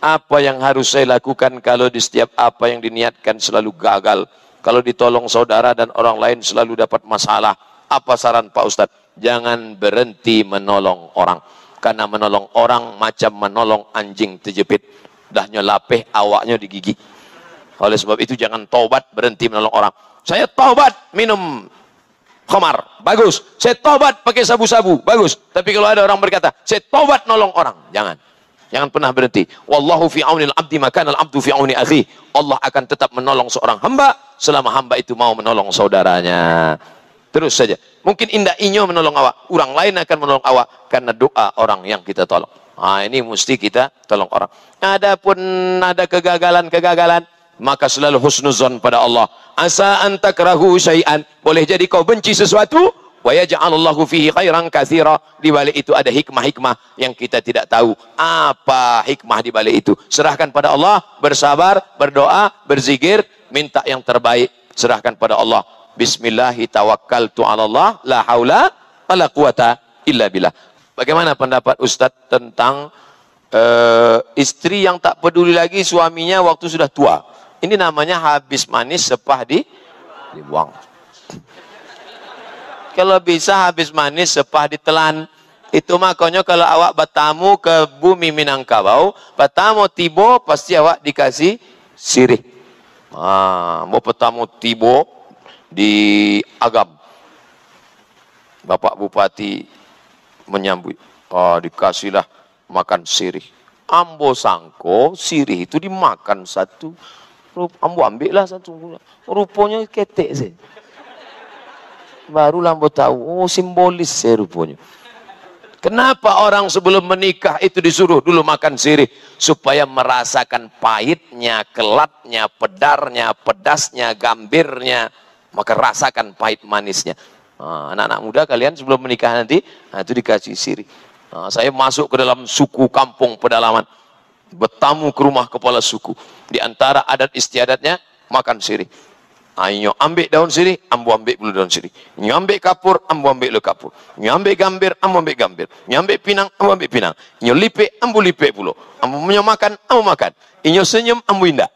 Apa yang harus saya lakukan kalau di setiap apa yang diniatkan selalu gagal? Kalau ditolong saudara dan orang lain selalu dapat masalah. Apa saran Pak Ustadz? Jangan berhenti menolong orang. Karena menolong orang macam menolong anjing terjepit. Dahnya lapeh, awaknya digigit. Oleh sebab itu jangan taubat berhenti menolong orang. Saya taubat minum khamar, bagus. Saya taubat pakai sabu-sabu, bagus. Tapi kalau ada orang berkata, saya taubat nolong orang, jangan. Jangan pernah berhenti. Wallahu fi aunil abdi makanal abdu fi auni akhi. Allah akan tetap menolong seorang hamba selama hamba itu mau menolong saudaranya. Terus saja. Mungkin indah inyo menolong awak, orang lain akan menolong awak karena doa orang yang kita tolong. Ah, ini mesti kita tolong orang. Adapun ada kegagalan-kegagalan, maka selalu husnuzon pada Allah. Asa an takrahu syai'an, boleh jadi kau benci sesuatu, wa yaj'alallahu fihi khairan katsira. Di balik itu ada hikmah-hikmah yang kita tidak tahu. Apa hikmah di balik itu? Serahkan pada Allah, bersabar, berdoa, berzikir, minta yang terbaik, serahkan pada Allah. Bismillahi tawakkaltu 'ala Allah, la haula wala quwata illa billah. Bagaimana pendapat Ustadz tentang istri yang tak peduli lagi suaminya waktu sudah tua? Ini namanya habis manis sepah dibuang. Kalau bisa habis manis sepah ditelan. Itu makanya kalau awak bertamu ke bumi Minangkabau, bertamu tibo pasti awak dikasih sirih. Ah, mau bertamu tibo di Agam. Bapak Bupati menyambut. Oh, dikasihlah makan sirih. Ambo sangko sirih itu dimakan satu. Ambo ambillah satu, rupanya ketek saya. Baru ambo tahu, oh simbolis saya rupanya. Kenapa orang sebelum menikah itu disuruh dulu makan sirih? Supaya merasakan pahitnya, kelatnya, pedarnya, pedasnya, gambirnya. Maka rasakan pahit manisnya. Anak-anak muda kalian sebelum menikah nanti, itu dikasih sirih. Saya masuk ke dalam suku kampung pedalaman. Bertamu ke rumah kepala suku. Di antara adat istiadatnya, makan sirih. Nyo ambik daun sirih, ambu ambik bulu daun sirih. Nyo ambik kapur, ambu ambik le kapur. Nyo ambik gambir, ambu ambik gambir. Nyo ambik pinang, ambu ambik pinang. Nyo lipe, ambu lipe pula. Ambu nyo makan, ambu makan. Nyo senyum, ambu indah.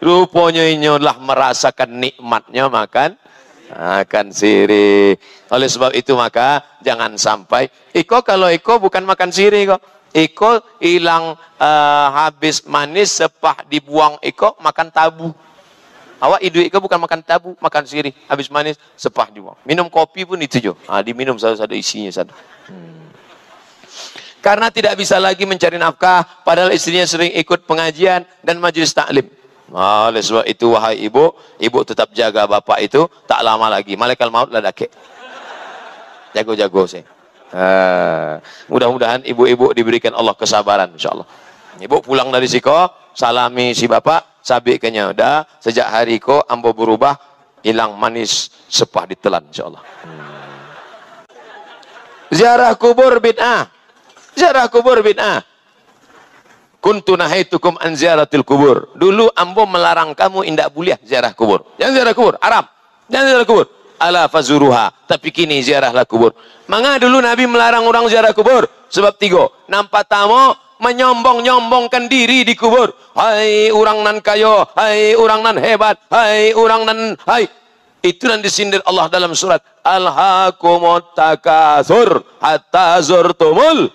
Rupanya nyo lah merasakan nikmatnya makan. Makan sirih. Oleh sebab itu maka jangan sampai Iko, kalau Iko bukan makan sirih kok. Iko hilang habis manis sepah dibuang. Iko makan tabu. Awak hidup Iko bukan makan tabu, makan sirih. Habis manis sepah dibuang. Minum kopi pun itu juga. Diminum satu-satu isinya satu. Karena tidak bisa lagi mencari nafkah, padahal istrinya sering ikut pengajian dan majelis taklim. Oleh sebab itu wahai ibu, ibu tetap jaga bapak itu, tak lama lagi malaikat maut lah dake. Jago-jago sih. Mudah-mudahan ibu-ibu diberikan Allah kesabaran insyaallah. Ibu pulang dari siko, salami si bapak, sabik kenyoda, sejak hari ko ambo berubah, hilang manis sepah ditelan insyaallah. Ziarah kubur bid'ah. Ziarah kubur bid'ah. Kuntu nahaitukum an ziaratil kubur. Dulu ambo melarang kamu indak buliah ziarah kubur. Jangan ziarah kubur, Arab. Jangan ziarah kubur. Ala fazuruha. Tapi kini ziarahlah kubur. Manga dulu Nabi melarang orang ziarah kubur. Sebab tiga. Nampak tamu menyombong-nyombongkan diri di kubur. Hai orang nan kayo. Hai orang nan hebat. Hai orang nan. Hai. Itu yang disindir Allah dalam surat. Alhaakumut takasur hatta zurtumul.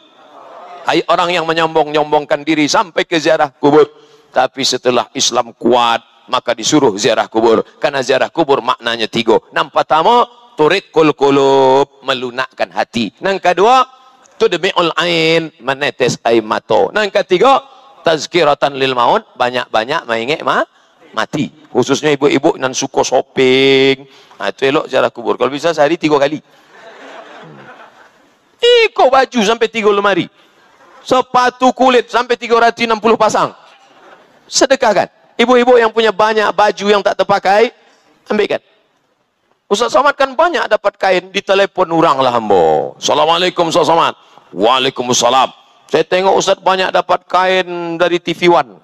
Hai orang yang menyombong-nyombongkan diri sampai ke ziarah kubur. Tapi setelah Islam kuat, maka disuruh ziarah kubur. Karena ziarah kubur maknanya tiga. Nampak tamu, turid kul-kulub, melunakkan hati. Nang kedua, tudmi'ul ain, menetes air mata. Nang ketiga, tazkiratan lil maut, banyak-banyak mengingat mati. Khususnya ibu-ibu yang suka shopping. Itu elok ziarah kubur. Kalau bisa sehari 3 kali. Iko baju sampai 3 lemari. Sepatu kulit sampai 360 pasang. Sedekahkan. Ibu-ibu yang punya banyak baju yang tak terpakai, ambilkan. Ustadz Somad kan banyak dapat kain, ditelepon orang lah hamba. Assalamualaikum Ustadz Somad. Waalaikumsalam. Saya tengok Ustadz banyak dapat kain dari TV One.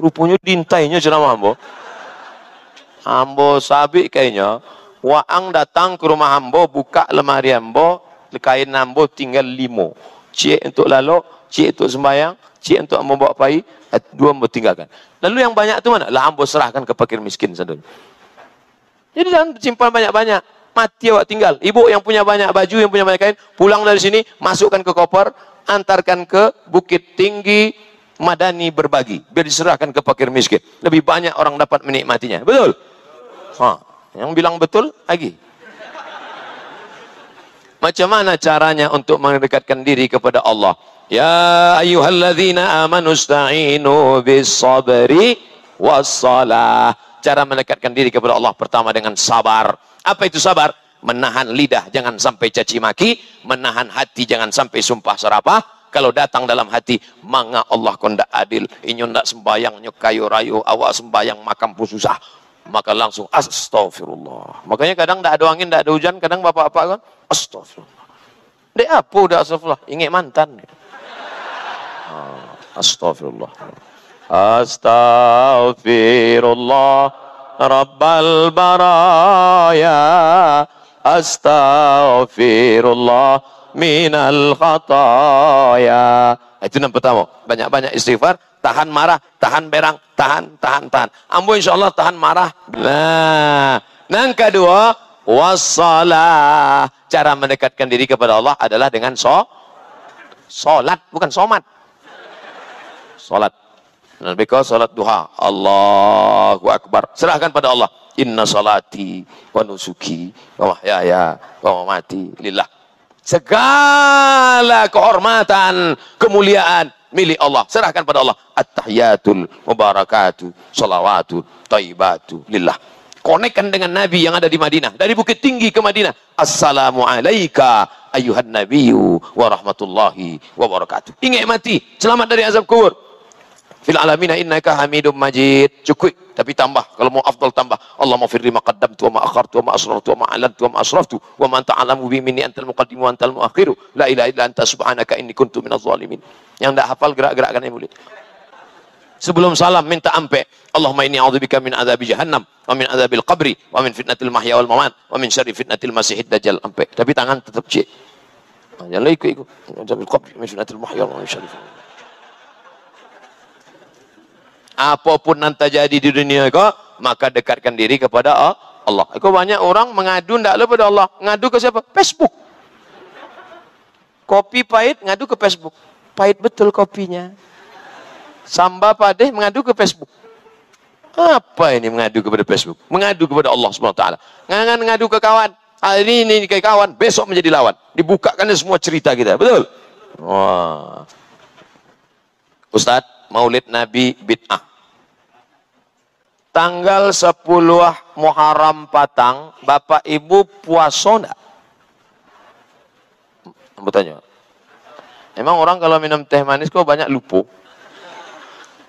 Rupanya dintainya ceramah hamba. Hamba sabik kayaknya. Waang datang ke rumah hamba, buka lemari hamba, lekain nambah tinggal 5. Cik untuk lalok, cik untuk sembahyang, cik untuk membawa pai, 2 bertinggalkan. Lalu yang banyak itu mana? Lah ambo serahkan ke fakir miskin sendiri. Jadi jangan simpan banyak-banyak. Mati awak tinggal. Ibu yang punya banyak baju, yang punya banyak kain, pulang dari sini, masukkan ke koper, antarkan ke Bukit Tinggi Madani berbagi. Biar diserahkan ke fakir miskin. Lebih banyak orang dapat menikmatinya. Betul? Ha. Yang bilang betul lagi. Macam mana caranya untuk mendekatkan diri kepada Allah? Ya ayyuhalladzina amanu sta'inu bis-sabri was-salah. Cara mendekatkan diri kepada Allah pertama dengan sabar. Apa itu sabar? Menahan lidah jangan sampai caci maki, menahan hati jangan sampai sumpah serapah. Kalau datang dalam hati, manga Allah kon dak adil, inyo ndak sembayang nyo kayu rayu, awak sembayang makam pun susah. Maka langsung astagfirullah. Makanya kadang tidak ada angin, tidak ada hujan, kadang bapak-bapak kan astagfirullah. Dek apa dak astagfirullah? Ingat mantan. Astagfirullah. Astagfirullah Rabbal baraya. Astagfirullah minal khataya. Itu yang pertama. Banyak-banyak istighfar. Tahan marah, tahan berang, tahan. Ambo insyaallah tahan marah. Nah, yang kedua, wassalah. Cara mendekatkan diri kepada Allah adalah dengan solat, bukan somat. Solat. Nabi kau solat duha. Allahu Akbar. Serahkan pada Allah. Inna salati wa nusuki wa mahyaya wa mamati lillah. Segala kehormatan, kemuliaan milik Allah. Serahkan pada Allah. At-tahiyatul mubarakatuh salawatu taibatu lillah. Konekkan dengan Nabi yang ada di Madinah. Dari Bukit Tinggi ke Madinah. Assalamu alayka ayuhan nabiyyu wa rahmatullahi wa barakatuh. Ingat mati. Selamat dari azab kubur. Fil alamina innaka hamidum majid. Cukup. Tapi tambah. Kalau mau afdal tambah. Allahumma firri ma qaddamtu wa ma akhartu wa ma asrartu wa ma alantu wa ma asraftu wa ma anta alamu bi minni antal muqaddimu wa antal muakhiru. La ilaha illa anta subhanaka inni kuntu minaz zalimin. Yang tidak hafal gerak-gerakkan yang mulut. Sebelum salam minta ampe. Allahumma inni a'udzubika min adzabi jahannam wa min adzabil qabri wa min fitnatil mahya wal mamat wa min syarri fitnatil masihid dajjal ampe. Tapi tangan tetap cek. Jangan ikut-ikut. Adzabil qabri min fitnatil mahya wa min syarri. Apapun yang terjadi di dunia kau, maka dekatkan diri kepada Allah. Kau banyak orang mengadu tidak kepada Allah. Ngadu ke siapa? Facebook. Kopi pahit ngadu ke Facebook. Pahit betul kopinya. Samba padeh mengadu ke Facebook. Apa ini mengadu kepada Facebook? Mengadu kepada Allah SWT. Jangan ngadu ke kawan. Hari ini kayak kawan, besok menjadi lawan. Dibukakannya semua cerita kita. Betul? Wah. Ustadz, Maulid Nabi bid'ah. Tanggal 10 Muharram Patang, Bapak Ibu puasa enggak? Ambo tanya. Emang orang kalau minum teh manis kok banyak lupa?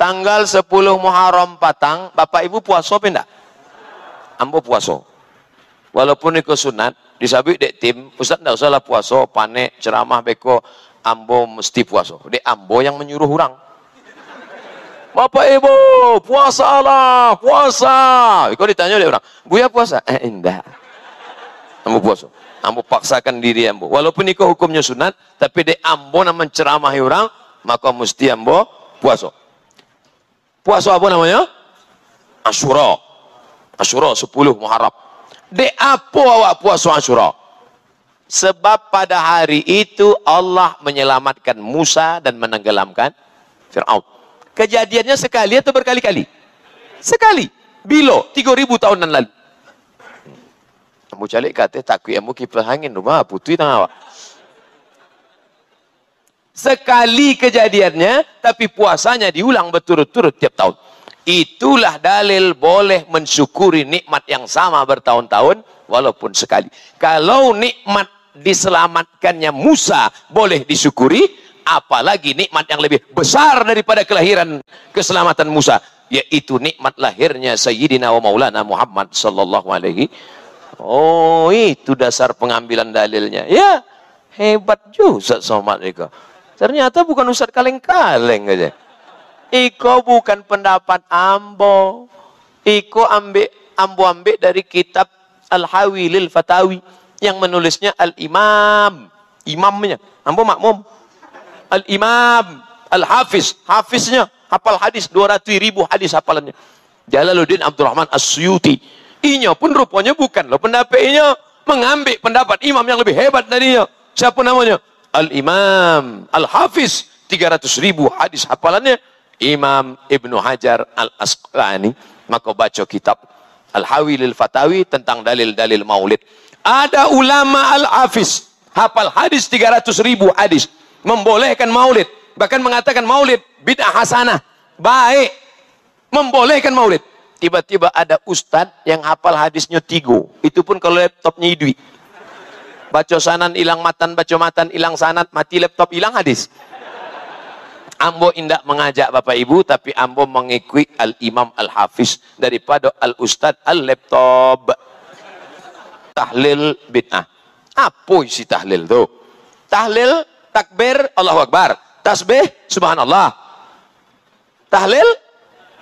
Tanggal 10 Muharram Patang, Bapak Ibu puasa apa enggak? Ambo puasa. Walaupun ikut sunat, disabik dek tim, Ustaz enggak usahlah puasa, panik, ceramah, beko, ambo mesti puasa. Dek ambo yang menyuruh orang. Bapak Ibu, puasalah, puasa. Kau ditanya oleh orang, Buya puasa? Enggak. Ambo puasa. Ambo paksakan diri ambo. Walaupun iko hukumnya sunat, tapi de ambo nama menceramahi orang, maka mesti ambo puasa. Puasa apa namanya? Asyura. Asyura 10 Muharram. De apa awak puasa Asyura? Sebab pada hari itu Allah menyelamatkan Musa dan menenggelamkan Fir'aun. Kejadiannya sekali atau berkali-kali? Sekali. Bilo 3000 tahun yang lalu. Kamu calik kata takwi kamu kipas angin rumah putih tengah awak. Sekali kejadiannya tapi puasanya diulang berturut-turut tiap tahun. Itulah dalil boleh mensyukuri nikmat yang sama bertahun-tahun walaupun sekali. Kalau nikmat diselamatkannya Musa boleh disyukuri. Apalagi nikmat yang lebih besar daripada kelahiran keselamatan Musa, yaitu nikmat lahirnya Sayyidina wa Maulana Muhammad sallallahu alaihi. Oh, itu dasar pengambilan dalilnya. Ya, hebat juga Ustadz Somad iko. Ternyata bukan Ustadz kaleng-kaleng aja. Iko bukan pendapat ambo. Iko ambo ambek dari kitab Al-Hawi lil Fatawi yang menulisnya Al-Imam imamnya, ambo makmum, al-imam, al-hafiz, hafiznya, hafal hadis, 200.000 hadis hafalannya. Jalaluddin Abdurrahman As-Suyuti. Inya pun rupanya bukan loh pendapatnya, mengambil pendapat imam yang lebih hebat darinya. Siapa namanya? Al-imam, al-hafiz, 300.000 hadis hafalannya, Imam Ibnu Hajar Al-Asqalani. Maka baca kitab Al-Hawi lil Fatawi tentang dalil-dalil maulid. Ada ulama al-hafiz, hafal hadis 300.000 hadis, membolehkan maulid, bahkan mengatakan maulid bid'ah hasanah, baik, membolehkan maulid. Tiba-tiba ada ustadz yang hafal hadisnya 3, itu pun kalau laptopnya idui, baca sanan hilang matan, baca matan hilang sanat, mati laptop hilang hadis. Ambo indak mengajak Bapak Ibu, tapi ambo mengikuti al-imam al-hafiz daripada al-ustadz al-laptop. Tahlil bid'ah. Apa isi tahlil tuh? Tahlil takbir Allahu Akbar, tasbih subhanallah. Tahlil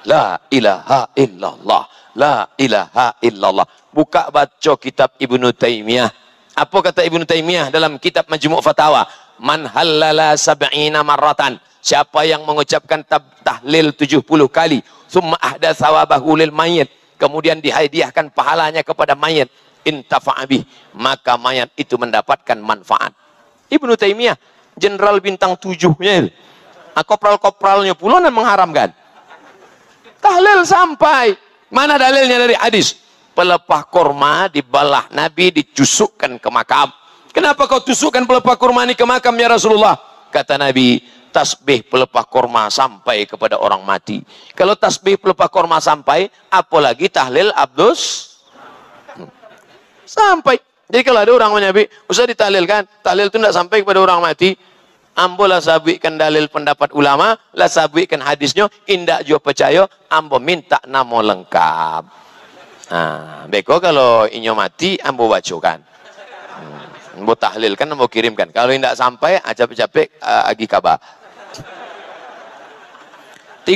la ilaha illallah, la ilaha illallah. Buka baca kitab Ibn Taymiyah. Apa kata Ibn Taymiyah dalam kitab Majmu' Fatawa? Man halala sab'ina marratan. Siapa yang mengucapkan tahlil 70 kali, summa ahda sawabahu lil mayyit, kemudian dihadiahkan pahalanya kepada mayit, intafa'abih, maka mayat itu mendapatkan manfaat. Ibnu Taimiyah, jenderal bintang 7-nya, kopral-kopralnya pula dan mengharamkan. Tahlil sampai mana dalilnya dari hadis? Pelepah kurma dibalah Nabi, dicusukkan ke makam. Kenapa kau tusukkan pelepah kurma ini ke makam ya Rasulullah? Kata Nabi, tasbih pelepah kurma sampai kepada orang mati. Kalau tasbih pelepah kurma sampai, apalagi tahlil abdus sampai. Jadi kalau ada orang menyabi, usah ditahlilkan, tahlil itu tidak sampai kepada orang mati, ambo lah sabikan dalil pendapat ulama, lah sabikan hadisnya, indak juga percaya, ambo minta namo lengkap. Nah, beko kalau inyo mati, ambo bacokan, ambo tahlilkan, ambo kirimkan. Kalau indak sampai, aja capek agi kabar. 3.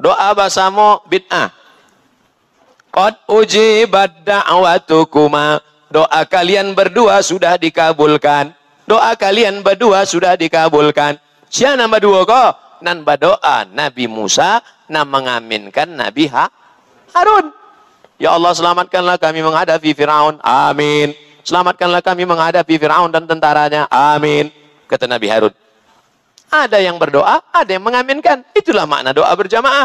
Doa basamo bid'ah. Qad ujibat da'watukuma, doa kalian berdua sudah dikabulkan, doa kalian berdua sudah dikabulkan. Siapa nambah 2 kok? Nambah doa Nabi Musa, mengaminkan Nabi Harun. Ya Allah, selamatkanlah kami menghadapi Firaun. Amin. Selamatkanlah kami menghadapi Firaun dan tentaranya. Amin. Kata Nabi Harun. Ada yang berdoa, ada yang mengaminkan. Itulah makna doa berjamaah.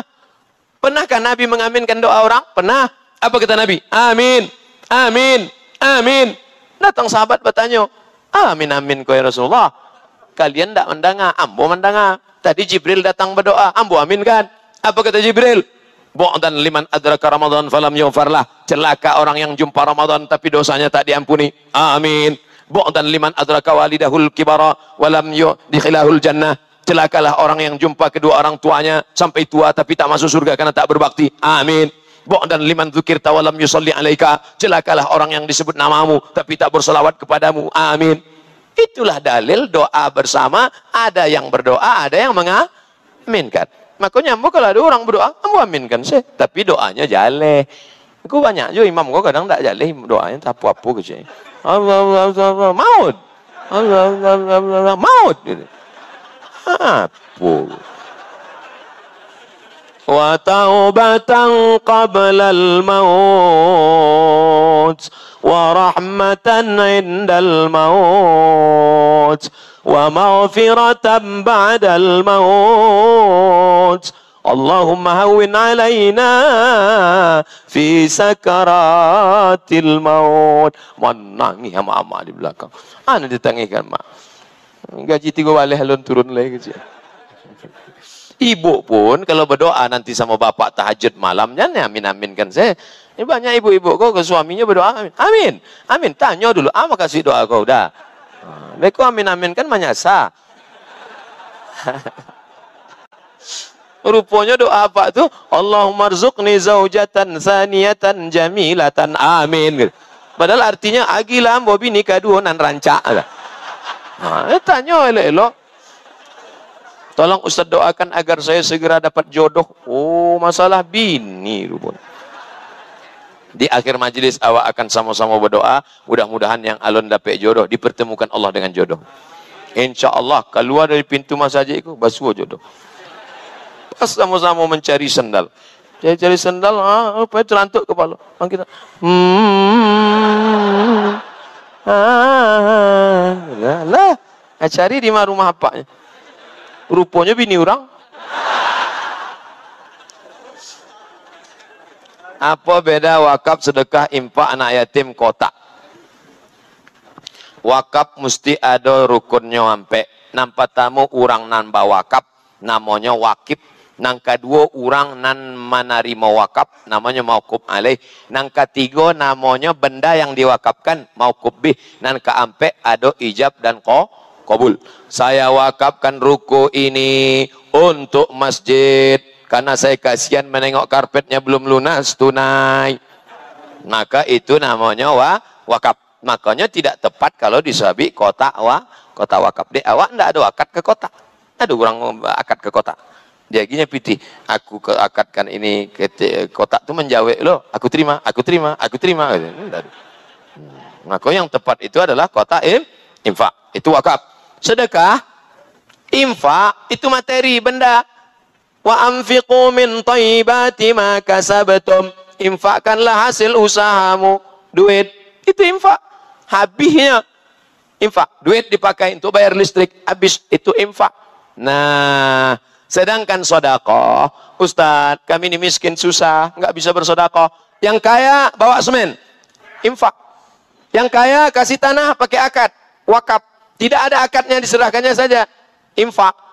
Pernahkah Nabi mengaminkan doa orang? Pernah. Apa kata Nabi? Amin, amin, amin. Datang sahabat bertanya, amin, amin kau ya Rasulullah. Kalian tidak mendengar, ambo mendengar. Tadi Jibril datang berdoa, ambo aminkan. Apa kata Jibril? Bu'dan liman adraka Ramadan falam yufarlah. Celaka orang yang jumpa Ramadan tapi dosanya tak diampuni. Amin. Bu'dan liman adraka walidahul kibara walam yudkhilahul jannah. Celakalah orang yang jumpa kedua orang tuanya sampai tua tapi tak masuk surga karena tak berbakti. Amin. Bu'dan liman dzukirta walam yusalli alaika. Celakalah orang yang disebut namamu tapi tak berselawat kepadamu. Amin. Itulah dalil doa bersama. Ada yang berdoa, ada yang mengaminkan. Makanya ambo kalau ada orang berdoa, ambo aminkan sih. Tapi doanya jaleh. Aku banyak juga imam gua kadang tak jaleh doanya, tak apa-apa kecil. Allah Allah maut. Allah Allah maut. Apa? Wa taubatan qabla al-maut wa rahmatan inda al-maut wa maghfiratan ba'da al-maut. Allahumma hawwin alaina fi sakaratil maut. Menangis sama amak di belakang. Ana ditangihkan mak. Gaji 3 waleh alun turun lagi kecil. Ibu pun kalau berdoa nanti sama bapak tahajud malamnya, amin-aminkan saya. Ini banyak ibu-ibu kok ke suaminya berdoa, amin. Amin. Amin. Tanya dulu, apa kasih doa kau dah? Mereka amin-aminkan menyasa. Rupanya doa apa tuh? Allahumma rzuqni zaujatan saniyatan jamilatan. Amin. Padahal artinya agilam bobi nikah duonan rancak. Tanya elok-elok. Tolong Ustaz doakan agar saya segera dapat jodoh. Oh, masalah bini rupanya. Di akhir majelis awak akan sama-sama berdoa, mudah-mudahan yang alon dapat jodoh, dipertemukan Allah dengan jodoh. InsyaAllah keluar dari pintu masjid itu basuh jodoh. Pas sama-sama mencari sandal. Cari sandal, apa terantuk kepala. Bang kita. Lah, cari di rumah apaknya. Rupanya bini orang. Apa beda wakaf, sedekah, impak, anak yatim, kotak? Wakaf mesti ada rukunnya sampai. Nampak tamu orang nambah wakaf, namanya wakif. Nangka dua orang nan menerima wakaf, namanya mauquf alaih. Nangka tiga namanya benda yang diwakafkan, mauquf bih. Nangka ampe ada ijab dan qabul. Saya wakafkan ruko ini untuk masjid. Karena saya kasihan menengok karpetnya belum lunas tunai. Maka itu namanya wakaf. Makanya tidak tepat kalau disabi kotak kotak wakaf. Dek awak ndak ada akad ke kotak. Aduh kurang akad ke kotak. Dia gini piti, aku akadkan ini ke kotak tu menjawab loh. Aku terima, aku terima, aku terima. Maka yang tepat itu adalah kotak infak. Itu wakaf. Sedekah, infak itu materi benda. Wa anfiqu min thayyibati ma kasabtum, infakkanlah hasil usahamu, duit itu infak. Habisnya infak, duit dipakai untuk bayar listrik habis, itu infak. Nah, sedangkan sedekah, Ustaz, kami ini miskin susah, enggak bisa bersedekah. Yang kaya bawa semen, infak. Yang kaya kasih tanah pakai akad, wakaf. Tidak ada akadnya, diserahkannya saja, infak.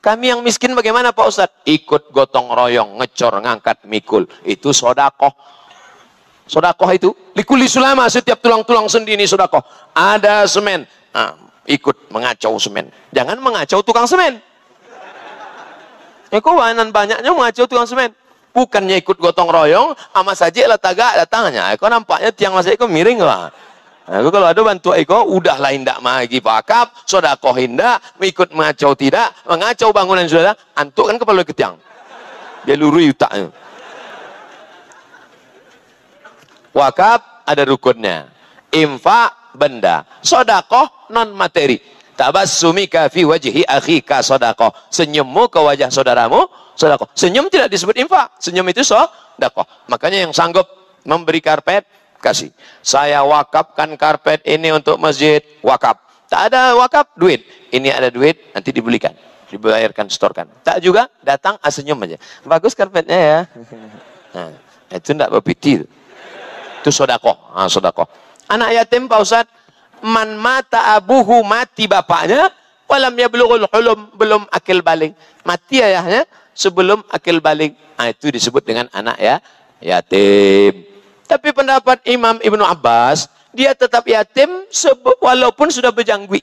Kami yang miskin bagaimana Pak Ustadz? Ikut gotong royong, ngecor, ngangkat mikul. Itu sodakoh. Sodakoh itu likuli sulama, setiap tulang-tulang sendi ini sodakoh. Ada semen, ikut mengacau semen. Jangan mengacau tukang semen. Ya kok wanan banyaknya mengacau tukang semen. Bukannya ikut gotong royong, sama saja lah tagak datangnya. Kok nampaknya tiang masjid kok miring lah. Nah, kalau ada bantu eko, udah lain tak magi pakap, sodakoh hindak, ikut mengacau tidak, mengacau bangunan sudah, antuk kan kepala ketiang, dia lurui utaknya. Wakaf ada rukunnya, infak benda, sodakoh non materi. Tabassumi kafi wajhi akhika sodakoh, senyummu ke wajah saudaramu, sodakoh. Senyum tidak disebut infak, senyum itu sodakoh. Makanya yang sanggup memberi karpet, kasih. Saya wakafkan karpet ini untuk masjid, wakaf. Tak ada wakaf, duit. Ini ada duit, nanti dibelikan, dibayarkan, setorkan. Tak juga, datang senyum aja. Bagus karpetnya ya. Nah, itu tidak berpiti. Itu sodakoh. Nah, sodakoh. Anak yatim Pak Ustadz, man mata abuhu, mati bapaknya, walamnya belum akil balig. Mati ayahnya sebelum akil balig. Nah, itu disebut dengan anak ya yatim. Tapi pendapat Imam Ibnu Abbas, dia tetap yatim walaupun sudah berjanggui.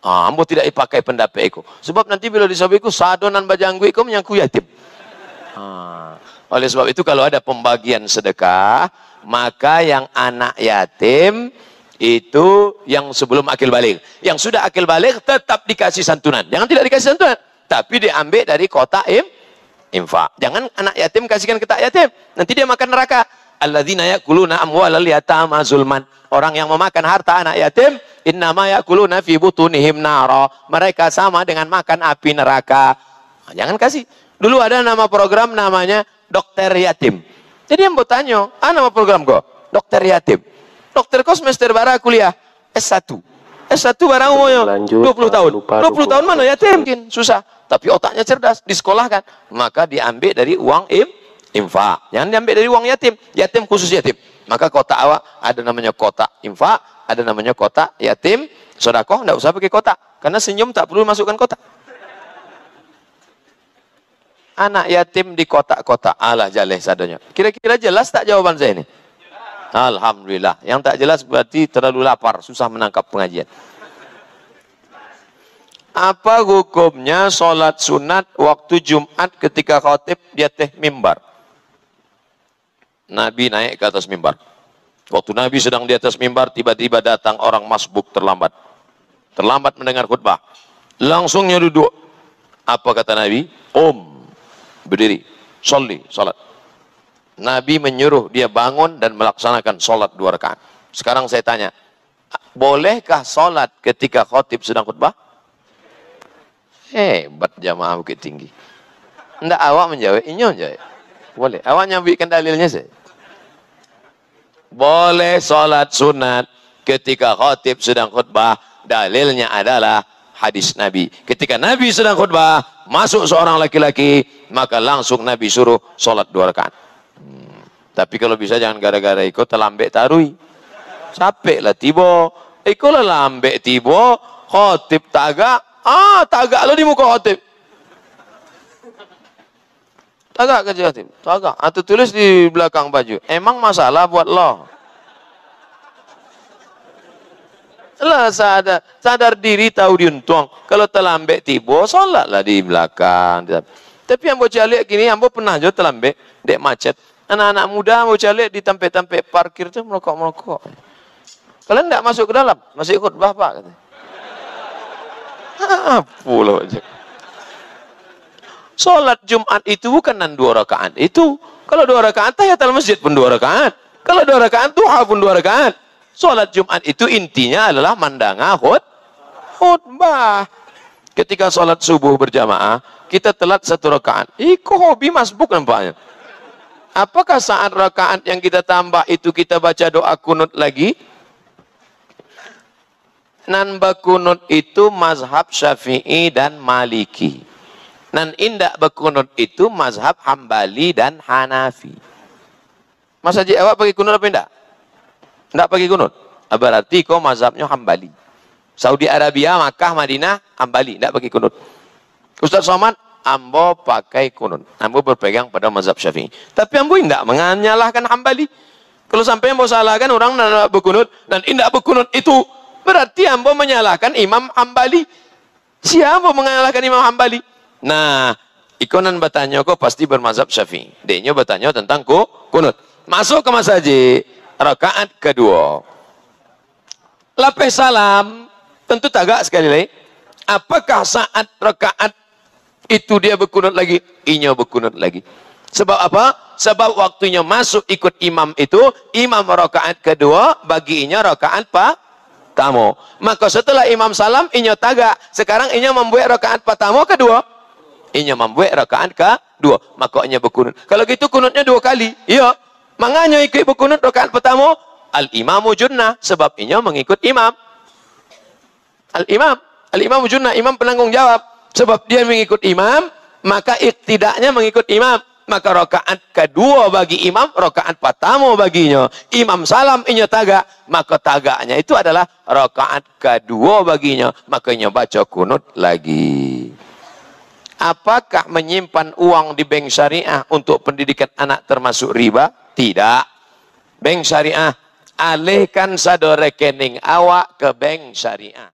Ambo tidak dipakai pendapat itu. Sebab nanti bila disabiku sadonan berjanggui itu menyangku yatim. Oleh sebab itu kalau ada pembagian sedekah, maka yang anak yatim itu yang sebelum akil baligh. Yang sudah akil baligh tetap dikasih santunan. Jangan tidak dikasih santunan, tapi diambil dari kotak infak. Jangan anak yatim kasihkan ke tak yatim, nanti dia makan neraka. Alladzina yakuluna amwalal yatama zulman, orang yang memakan harta anak yatim, innama yakuluna fi butunihim nara, mereka sama dengan makan api neraka. Nah, jangan kasih. Dulu ada nama program namanya dokter yatim. Jadi yang bertanya, nama program kok dokter yatim. Dokter kau semester bara kuliah S1. S1 barang umurnya 20 tahun. 20 tahun mana yatim mungkin susah. Tapi otaknya cerdas, disekolahkan. Maka diambil dari uang infak. Jangan diambil dari uang yatim. Yatim khusus yatim. Maka kotak awak ada namanya kotak infak, ada namanya kotak yatim. Sedekah tidak usah pakai kotak. Karena senyum tak perlu masukkan kotak. Anak yatim di kotak-kotak. Alah jaleh sadanya. Kira-kira jelas tak jawaban saya ini? Alhamdulillah. Yang tak jelas berarti terlalu lapar, susah menangkap pengajian. Apa hukumnya sholat sunat waktu Jumat ketika khotib dia mimbar? Nabi naik ke atas mimbar. Waktu Nabi sedang di atas mimbar, tiba-tiba datang orang masbuk terlambat. Terlambat mendengar khutbah. Langsungnya duduk. Apa kata Nabi? Berdiri. Sholli, sholat. Nabi menyuruh dia bangun dan melaksanakan sholat 2 rakaat. Sekarang saya tanya, bolehkah sholat ketika khotib sedang khutbah? Hebat jamaah Bukit Tinggi. Ndak awak menjawab, inyo menjawab. Boleh, awak nyambikan dalilnya saya. Boleh sholat sunat ketika khotib sedang khutbah. Dalilnya adalah hadis Nabi. Ketika Nabi sedang khutbah, masuk seorang laki-laki, maka langsung Nabi suruh sholat 2 rakaat. Tapi kalau bisa jangan gara-gara iko terlambat tarui. Capek lah tiba. Iko lah lambek tiba. Khotib tagak. Tagak lo di muka khotib. Tagak kerja khotib. Tagak. Atau tulis di belakang baju. Emang masalah buat lo? Lah sadar diri tahu diuntung. Kalau terlambat tiba, sholatlah di belakang. Tapi ambo calik gini, ambo pernah juga terlambat. Dek macet. Anak-anak muda mau calik di tempe-tempe parkir itu merokok-merokok. Kalian tidak masuk ke dalam, masih ikut bapak. Pulau aja. Sholat Jumat itu bukanan 2 rakaat itu. Kalau 2 rakaat tahiyatul masjid pun 2 rakaat. Kalau 2 rakaat duha pun 2 rakaat. Sholat Jumat itu intinya adalah mandanga khutbah. Ketika sholat subuh berjamaah kita telat 1 rakaat. Iko hobi masbuk nampaknya. Apakah saat rakaat yang kita tambah itu kita baca doa kunut lagi? Nambah kunut itu mazhab Syafi'i dan Maliki. Nan indak bekunut itu mazhab Hambali dan Hanafi. Mas Haji, awak pakai kunut apa enggak? Enggak pakai kunut. Berarti kau mazhabnya Hambali. Saudi Arabia, Makkah, Madinah, Hambali. Enggak pakai kunut. Ustadz Somad, ambo pakai kunut. Ambo berpegang pada mazhab Syafi'i. Tapi ambo tidak menyalahkan Hambali. Kalau sampai ambo salahkan orang tidak berkunut dan tidak berkunut itu berarti ambo menyalahkan Imam Hambali. Siapa menyalahkan Imam Hambali? Nah, ikonan bertanya kok pasti bermazhab Syafi'i. Denyo bertanya tentang kunut. Masuk ke masjid rakaat kedua. Lapeh salam tentu tagak sekali lagi. Apakah saat rakaat itu dia berkunut lagi, inyo berkunut lagi. Sebab apa? Sebab waktunya masuk ikut imam itu, imam rakaat kedua, bagi inyo rakaat pertama. Maka setelah imam salam, inyo tagak. Sekarang inyo membuat rakaat pertama kedua. Inyo membuat rakaat kedua. Maka inyo berkunut. Kalau gitu kunutnya 2 kali. Iya. Menganya ikut berkunut rakaat pertama, al-imamu junnah. Sebab inyo mengikut imam. Al-imamu junnah, imam penanggung jawab. Sebab dia mengikut imam, maka iktidaknya mengikut imam. Maka rakaat kedua bagi imam, rakaat pertama baginya. Imam salam inya tagak, maka tagaknya itu adalah rakaat kedua baginya. Makanya baca kunut lagi. Apakah menyimpan uang di bank syariah untuk pendidikan anak termasuk riba? Tidak. Bank syariah, alihkan sado rekening awak ke bank syariah.